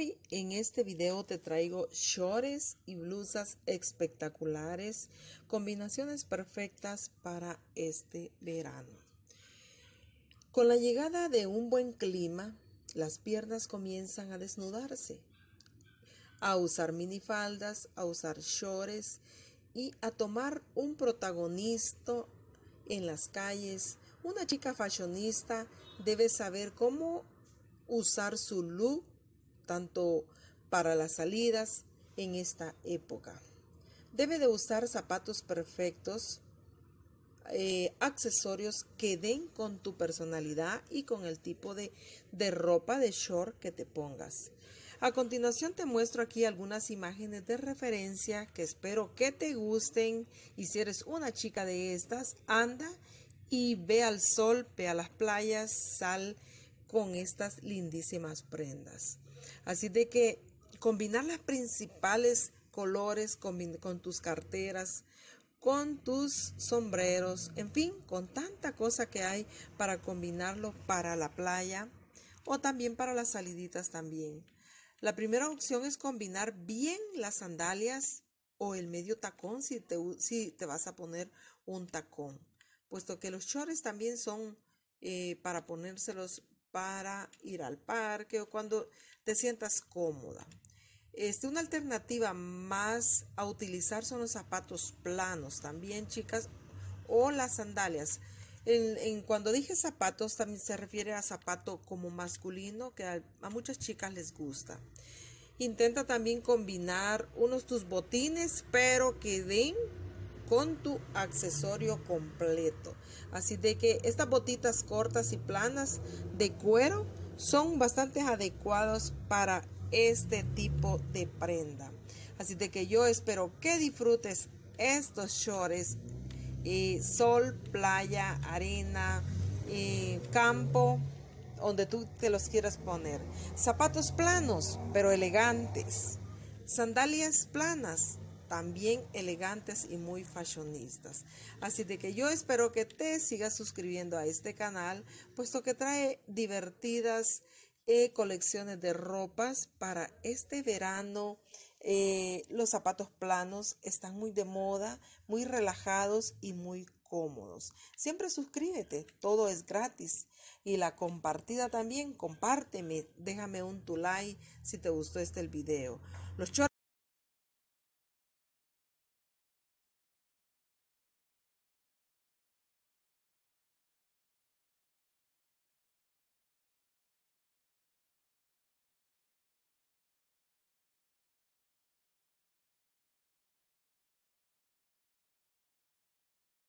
Hoy en este video te traigo shorts y blusas espectaculares, combinaciones perfectas para este verano. Con la llegada de un buen clima, las piernas comienzan a desnudarse, a usar minifaldas, a usar shorts y a tomar un protagonismo en las calles. Una chica fashionista debe saber cómo usar su look tanto para las salidas en esta época. Debe de usar zapatos perfectos, accesorios que den con tu personalidad y con el tipo de ropa de short que te pongas. A continuación te muestro aquí algunas imágenes de referencia que espero que te gusten, y si eres una chica de estas, anda y ve al sol, ve a las playas, sal con estas lindísimas prendas. Así de que combinar las principales colores con tus carteras, con tus sombreros, en fin, con tanta cosa que hay para combinarlo para la playa o también para las saliditas también. La primera opción es combinar bien las sandalias o el medio tacón si te vas a poner un tacón, puesto que los shorts también son para ponérselos para ir al parque o cuando te sientas cómoda. Una alternativa más a utilizar son los zapatos planos también, chicas, o las sandalias. Cuando dije zapatos, también se refiere a zapato como masculino, que a muchas chicas les gusta. Intenta también combinar tus botines, pero que den con tu accesorio completo. Así de que estas botitas cortas y planas de cuero son bastante adecuados para este tipo de prenda. Así de que yo espero que disfrutes estos shorts. Sol, playa, arena, campo, donde tú te los quieras poner. Zapatos planos, pero elegantes. Sandalias planas, también elegantes y muy fashionistas. Así de que yo espero que te sigas suscribiendo a este canal, puesto que trae divertidas colecciones de ropas para este verano. Los zapatos planos están muy de moda, muy relajados y muy cómodos. Siempre suscríbete, todo es gratis. Y la compartida también, compárteme, déjame tu like si te gustó el video. Los shorts